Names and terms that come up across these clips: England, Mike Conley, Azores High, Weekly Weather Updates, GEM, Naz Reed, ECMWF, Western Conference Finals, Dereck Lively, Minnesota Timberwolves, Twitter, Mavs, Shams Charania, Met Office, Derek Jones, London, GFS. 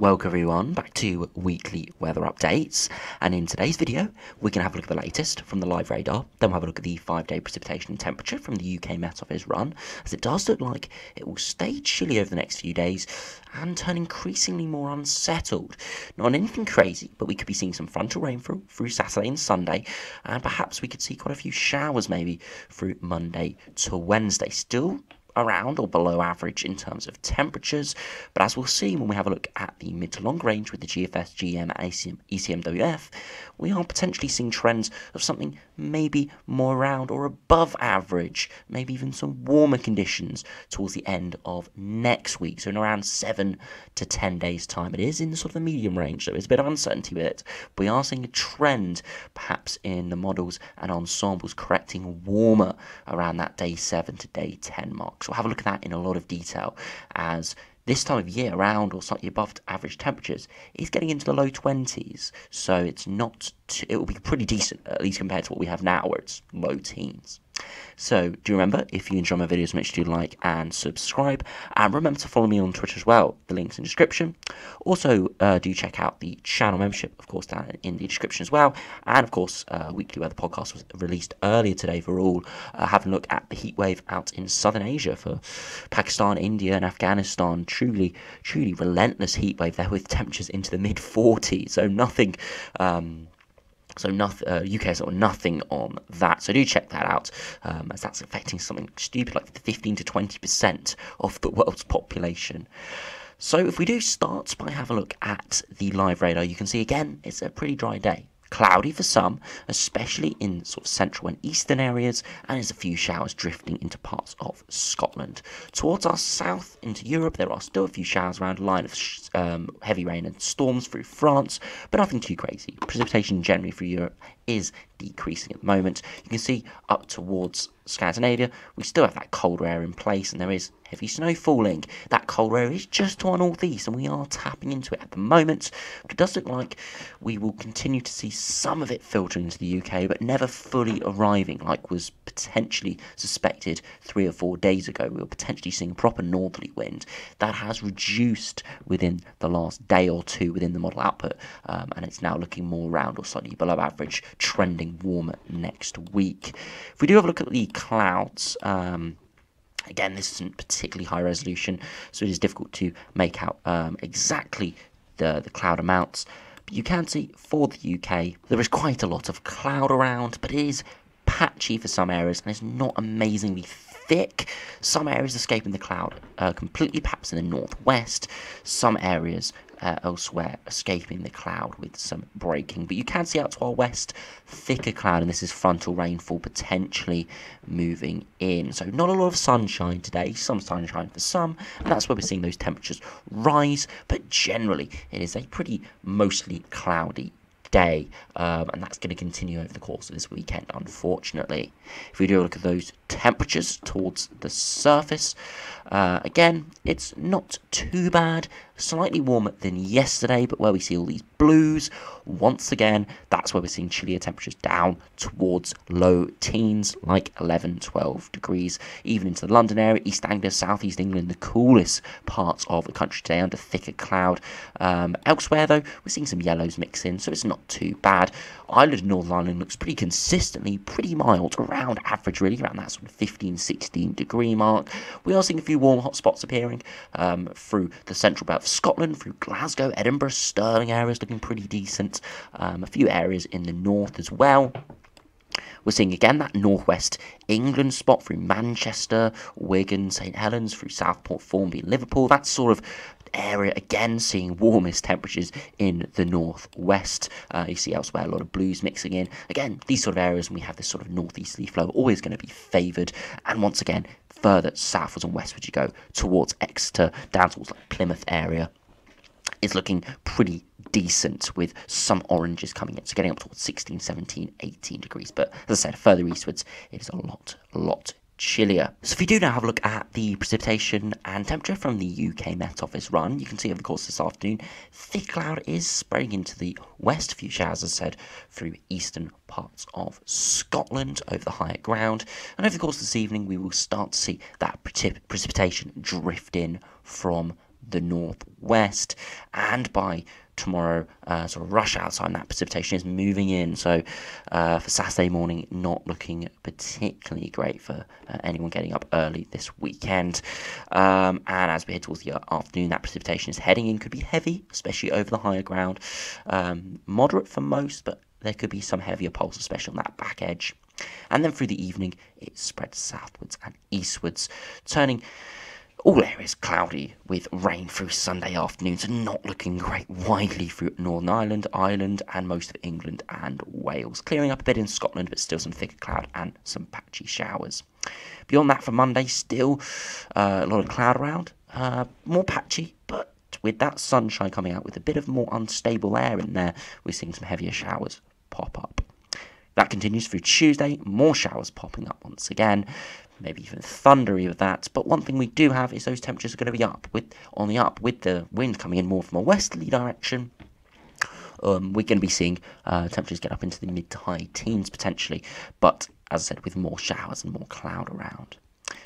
Welcome everyone back to Weekly Weather Updates, and in today's video we're going to have a look at the latest from the live radar, then we'll have a look at the 5-day precipitation and temperature from the UK Met Office run, as it does look like it will stay chilly over the next few days and turn increasingly more unsettled. Not on anything crazy, but we could be seeing some frontal rainfall through Saturday and Sunday, and perhaps we could see quite a few showers maybe through Monday to Wednesday. Still around or below average in terms of temperatures, but as we'll see when we have a look at the mid to long range with the GFS, GEM, and ECMWF, we are potentially seeing trends of something maybe more around or above average, maybe even some warmer conditions towards the end of next week, so in around 7 to 10 days time. It is in the sort of the medium range, so there's a bit of uncertainty with it, but we are seeing a trend perhaps in the models and ensembles correcting warmer around that day 7 to day 10 mark. So we'll have a look at that in a lot of detail, as this time of year, around or slightly above average temperatures, is getting into the low 20s. So it's not too, it will be pretty decent, at least compared to what we have now, where it's low teens. So do remember, if you enjoy my videos, make sure you like and subscribe, and remember to follow me on Twitter as well. The link's in the description. Also do check out the channel membership, of course, down in the description as well. And of course, Weekly Weather Podcast was released earlier today for all. Having a look at the heat wave out in southern Asia for Pakistan, India and Afghanistan. Truly relentless heat wave there, with temperatures into the mid 40s. So nothing UK sort of nothing on that, so do check that out, as that's affecting something stupid like 15 to 20% of the world's population. So if we do start by having a look at the live radar, you can see again it's a pretty dry day. Cloudy for some, especially in sort of central and eastern areas, and there's a few showers drifting into parts of Scotland. Towards our south into Europe, there are still a few showers around, a line of heavy rain and storms through France, but nothing too crazy. Precipitation generally through Europe is decreasing at the moment. You can see up towards Scandinavia, we still have that colder air in place, and there is heavy snow falling. That colder air is just to our northeast, and we are tapping into it at the moment. But it does look like we will continue to see some of it filtering into the UK, but never fully arriving like was potentially suspected 3 or 4 days ago. We were potentially seeing a proper northerly wind that has reduced within the last day or two within the model output, and it's now looking more around or slightly below average, trending warmer next week. If we do have a look at the clouds, again, this isn't particularly high resolution, so it is difficult to make out exactly the cloud amounts, but you can see for the UK there is quite a lot of cloud around, but it is patchy for some areas and it's not amazingly thick. Some areas escaping the cloud completely, perhaps in the northwest, some areas elsewhere escaping the cloud with some breaking, but you can see out to our west thicker cloud, and this is frontal rainfall potentially moving in. So not a lot of sunshine today, some sunshine for some, and that's where we're seeing those temperatures rise, but generally it is a pretty mostly cloudy day, and that's going to continue over the course of this weekend, unfortunately. If we do look at those temperatures towards the surface, again, it's not too bad, slightly warmer than yesterday, but where we see all these blues, once again, that's where we're seeing chillier temperatures down towards low teens, like 11, 12 degrees, even into the London area, East Anglia, Southeast England, the coolest parts of the country today under thicker cloud. Elsewhere, though, we're seeing some yellows mix in, so it's not too bad. Island of Northern Ireland looks pretty consistently pretty mild, around average really, around that sort of 15, 16 degree mark. We are seeing a few warm hot spots appearing through the central belt of Scotland, through Glasgow, Edinburgh, Stirling areas looking pretty decent. A few areas in the north as well. We're seeing again that northwest England spot through Manchester, Wigan, St Helens, through Southport, Formby, Liverpool. That sort of area again seeing warmest temperatures in the northwest. You see elsewhere a lot of blues mixing in. Again, these sort of areas, and we have this sort of northeasterly flow, always going to be favoured. And once again, further southwards and westwards you go towards Exeter, down towards like Plymouth area, is looking pretty decent with some oranges coming in. So getting up towards 16, 17, 18 degrees. But as I said, further eastwards, it is a lot chillier. So if you do now have a look at the precipitation and temperature from the UK Met Office run, you can see over the course of this afternoon, thick cloud is spreading into the west, a few showers as I said through eastern parts of Scotland over the higher ground, and over the course of this evening we will start to see that precipitation drift in from the northwest, and by tomorrow, sort of rush hour time, that precipitation is moving in. So for Saturday morning, not looking particularly great for anyone getting up early this weekend. And as we head towards the afternoon, that precipitation is heading in, could be heavy, especially over the higher ground, moderate for most, but there could be some heavier pulse, especially on that back edge. And then through the evening, it spreads southwards and eastwards, turning all areas cloudy with rain through Sunday afternoon, so not looking great widely through Northern Ireland, Ireland and most of England and Wales. Clearing up a bit in Scotland, but still some thicker cloud and some patchy showers. Beyond that for Monday, still a lot of cloud around, more patchy, but with that sunshine coming out with a bit of more unstable air in there, we're seeing some heavier showers pop up. That continues through Tuesday, more showers popping up once again. Maybe even thundery with that, but one thing we do have is those temperatures are going to be up with the wind coming in more from a westerly direction. We're going to be seeing temperatures get up into the mid to high teens potentially, but as I said, with more showers and more cloud around.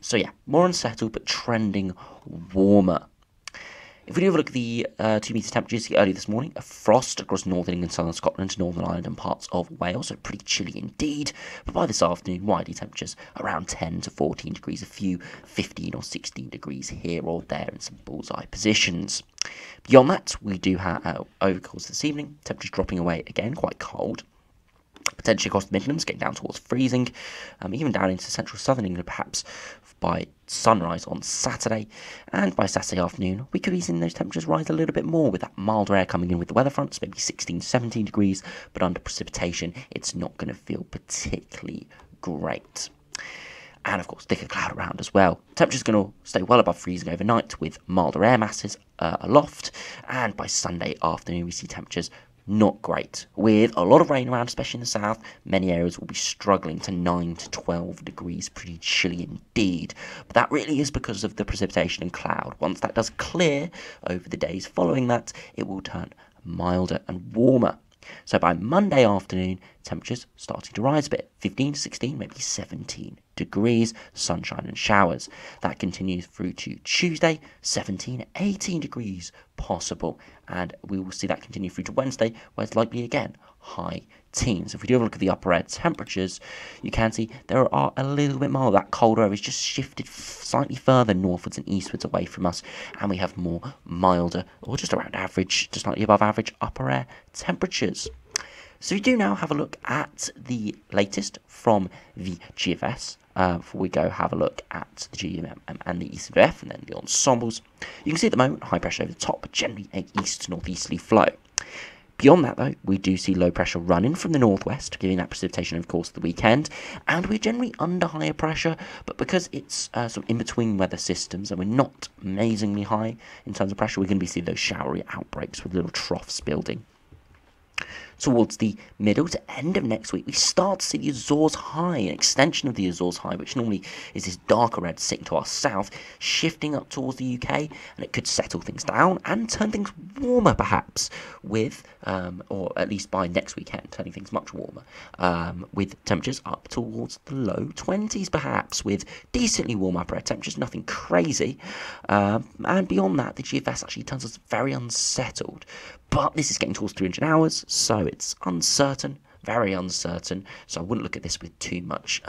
So yeah, more unsettled but trending warmer. If we do have a look at the 2 metre temperatures early this morning, a frost across northern England, southern Scotland, northern Ireland and parts of Wales, so pretty chilly indeed. But by this afternoon, widely temperatures around 10 to 14 degrees, a few 15 or 16 degrees here or there in some bullseye positions. Beyond that, we do have overcast this evening, temperatures dropping away again, quite cold. Potentially across the Midlands, getting down towards freezing, even down into central southern England perhaps by sunrise on Saturday. And by Saturday afternoon, we could be seeing those temperatures rise a little bit more with that milder air coming in with the weather fronts, maybe 16, 17 degrees, but under precipitation, it's not going to feel particularly great. And of course, thicker cloud around as well. Temperature's going to stay well above freezing overnight with milder air masses aloft. And by Sunday afternoon, we see temperatures not great, with a lot of rain around, especially in the south. Many areas will be struggling to 9 to 12 degrees, pretty chilly indeed. But that really is because of the precipitation and cloud. Once that does clear over the days following that, it will turn milder and warmer. So by Monday afternoon, temperatures starting to rise a bit, 15, 16, maybe 17 degrees, sunshine and showers. That continues through to Tuesday, 17, 18 degrees possible. And we will see that continue through to Wednesday, where it's likely again, high teens. If we do have a look at the upper air temperatures, you can see there are a little bit more. That colder air is just shifted slightly further northwards and eastwards away from us, and we have more milder, or just around average, just slightly above average upper air temperatures. So we do now have a look at the latest from the GFS. Before we go have a look at the GEM and the ECMWF and then the ensembles. You can see at the moment high pressure over the top, but generally an east to northeasterly flow. Beyond that, though, we do see low pressure running from the northwest, giving that precipitation over the course of the weekend. And we're generally under higher pressure, but because it's sort of in between weather systems and we're not amazingly high in terms of pressure, we're going to be seeing those showery outbreaks with little troughs building. Towards the middle to end of next week, we start to see the Azores High, an extension of the Azores High, which normally is this darker red sitting to our south, shifting up towards the UK, and it could settle things down and turn things warmer perhaps with, or at least by next weekend, turning things much warmer, with temperatures up towards the low 20s perhaps, with decently warm upper air temperatures, nothing crazy. And beyond that, the GFS actually turns us very unsettled. But this is getting towards 300 hours, so it's uncertain, very uncertain. So I wouldn't look at this with too much,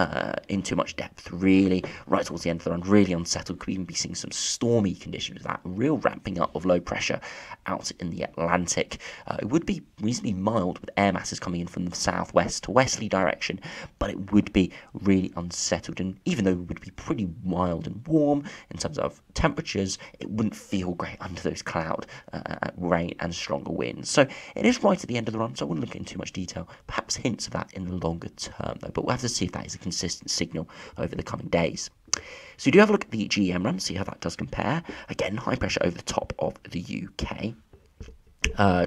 in too much depth, really. Right towards the end of the run, really unsettled. Could even be seeing some stormy conditions with that real ramping up of low pressure out in the Atlantic. It would be reasonably mild with air masses coming in from the southwest to westerly direction, but it would be really unsettled. And even though it would be pretty mild and warm in terms of temperatures, it wouldn't feel great under those cloud, rain and stronger winds. So it is right at the end of the run, so I wouldn't look into too much detail. Perhaps hints of that in the longer term, though, but we'll have to see if that is a consistent signal over the coming days. So you do have a look at the GEM run, see how that does compare. Again, high pressure over the top of the UK.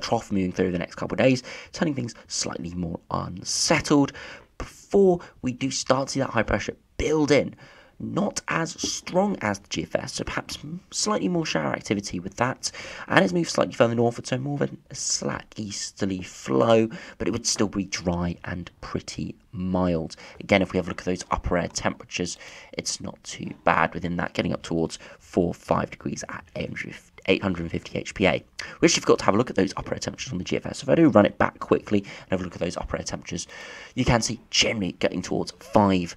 Trough moving through the next couple of days, turning things slightly more unsettled. Before we do start to see that high pressure build in, not as strong as the GFS, so perhaps slightly more shower activity with that, and it's moved slightly further northward, so more of a slack easterly flow, but it would still be dry and pretty mild. Again, if we have a look at those upper air temperatures, it's not too bad within that, getting up towards 4 or 5 degrees at 850 HPA. We actually forgot to have a look at those upper air temperatures on the GFS. So if I do run it back quickly and have a look at those upper air temperatures, you can see generally getting towards 5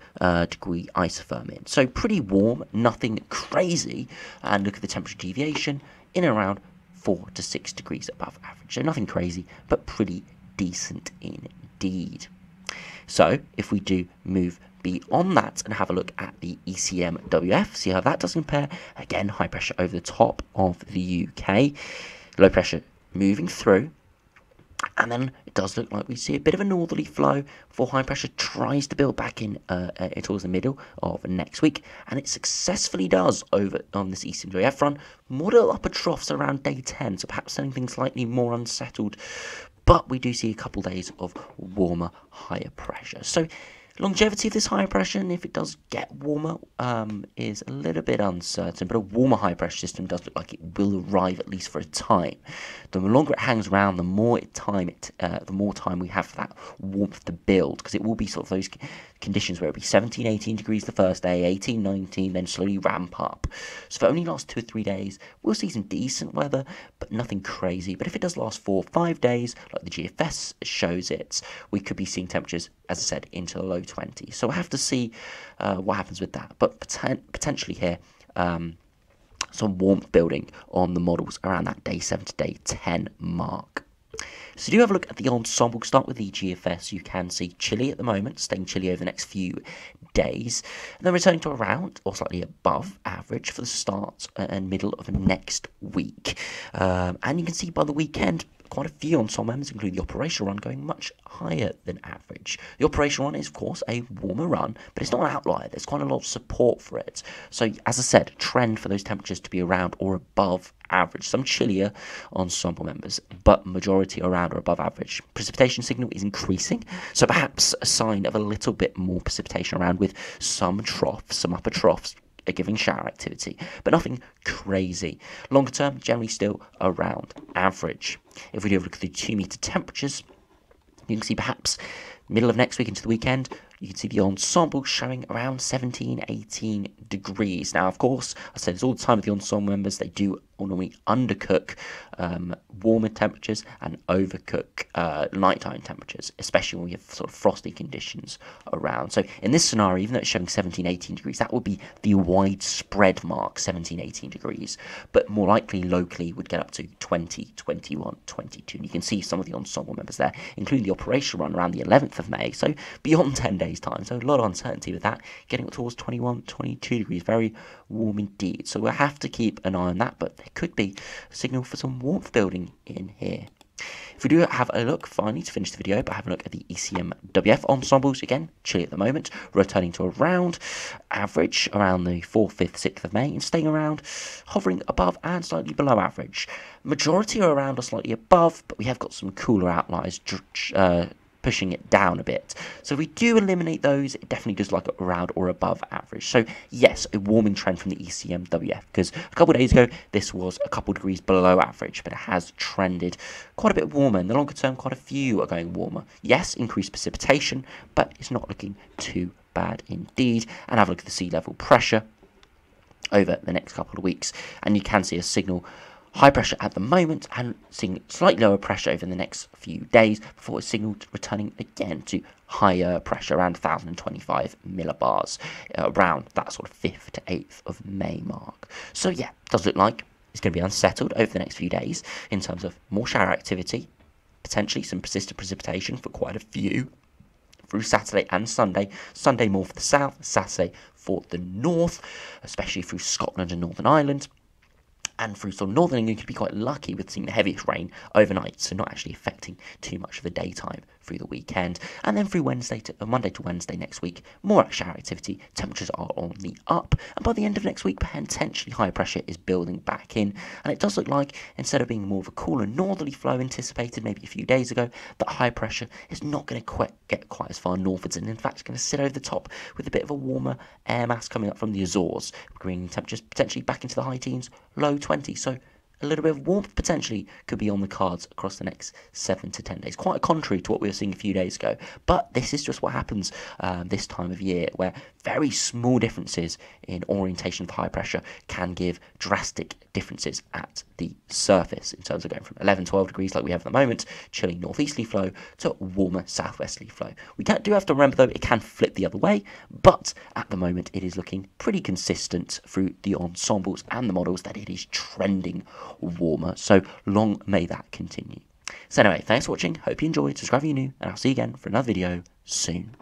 degree isotherm in. So pretty warm, nothing crazy. And look at the temperature deviation in and around 4 to 6 degrees above average. So nothing crazy, but pretty decent indeed. So if we do move beyond that and have a look at the ECMWF, see how that does compare. Again, high pressure over the top of the UK, low pressure moving through, and then it does look like we see a bit of a northerly flow before high pressure tries to build back in towards the middle of next week, and it successfully does over on this ECMWF front. Model upper troughs around day 10, so perhaps sending things slightly more unsettled, but we do see a couple days of warmer, higher pressure. So longevity of this higher pressure, and if it does get warmer, is a little bit uncertain, but a warmer high pressure system does look like it will arrive at least for a time. The longer it hangs around, the more time we have for that warmth to build, because it will be sort of those conditions where it'll be 17, 18 degrees the first day, 18, 19, then slowly ramp up. So if it only lasts 2 or 3 days, we'll see some decent weather, but nothing crazy. But if it does last 4 or 5 days, like the GFS shows it, we could be seeing temperatures, as I said, into the low 20s. So we'll have to see what happens with that. But potentially here, some warmth building on the models around that day 7 to day 10 mark. So do have a look at the ensemble. Start with the GFS. You can see chilly at the moment, staying chilly over the next few days, and then returning to around or slightly above average for the start and middle of next week. And you can see by the weekend, quite a few ensemble members, including the operational run, going much higher than average. The operational run is, of course, a warmer run, but it's not an outlier. There's quite a lot of support for it. So, as I said, trend for those temperatures to be around or above average. Some chillier ensemble members, but majority around or above average. Precipitation signal is increasing, so perhaps a sign of a little bit more precipitation around, with some troughs, some upper troughs giving shower activity, but nothing crazy. Longer term, generally still around average. If we do look at the 2 meter temperatures, you can see perhaps middle of next week into the weekend, you can see the ensemble showing around 17, 18 degrees. Now, of course, I say this all the time with the ensemble members, they do normally undercook warmer temperatures and overcook nighttime temperatures, especially when we have sort of frosty conditions around. So in this scenario, even though it's showing 17, 18 degrees, that would be the widespread mark, 17, 18 degrees, but more likely locally would get up to 20, 21, 22. And you can see some of the ensemble members there, including the operational run around the 11th of May, so beyond 10 days time, so a lot of uncertainty with that, getting up towards 21, 22 degrees, very warm indeed. So we'll have to keep an eye on that, but there could be a signal for some warmth building in here. If we do have a look, finally, to finish the video, but have a look at the ECMWF ensembles. Again, chilly at the moment, returning to around average around the 4th, 5th, 6th of May, and staying around, hovering above and slightly below average. Majority are around or slightly above, but we have got some cooler outliers pushing it down a bit. So if we do eliminate those, it definitely does like around or above average. So yes, a warming trend from the ECMWF, because a couple of days ago this was a couple of degrees below average, but it has trended quite a bit warmer. In the longer term, quite a few are going warmer. Yes, increased precipitation, but it's not looking too bad indeed. And have a look at the sea level pressure over the next couple of weeks, and you can see a signal high pressure at the moment and seeing slightly lower pressure over the next few days before it's signaled returning again to higher pressure around 1025 millibars around that sort of 5th to 8th of May mark. So yeah, does look like it's going to be unsettled over the next few days in terms of more shower activity, potentially some persistent precipitation for quite a few through Saturday and Sunday. Sunday more for the south, Saturday for the north, especially through Scotland and Northern Ireland. And through sort of northern England, you could be quite lucky with seeing the heaviest rain overnight, so not actually affecting too much of the daytime through the weekend. And then through Monday to Wednesday next week, more shower activity, temperatures are on the up, and by the end of next week, potentially higher pressure is building back in. And it does look like, instead of being more of a cooler northerly flow anticipated maybe a few days ago, that high pressure is not going to get quite as far northwards, and in fact it's going to sit over the top with a bit of a warmer air mass coming up from the Azores, bringing temperatures potentially back into the high teens, low 20, so a little bit of warmth potentially could be on the cards across the next 7 to 10 days. Quite contrary to what we were seeing a few days ago, but this is just what happens this time of year, where very small differences in orientation of high pressure can give drastic differences at the surface in terms of going from 11, 12 degrees like we have at the moment, chilling northeasterly flow, to warmer southwesterly flow. We do have to remember, though, it can flip the other way, but at the moment it is looking pretty consistent through the ensembles and the models that it is trending warmer, so long may that continue. So anyway, thanks for watching, hope you enjoyed, subscribe if you're new, and I'll see you again for another video soon.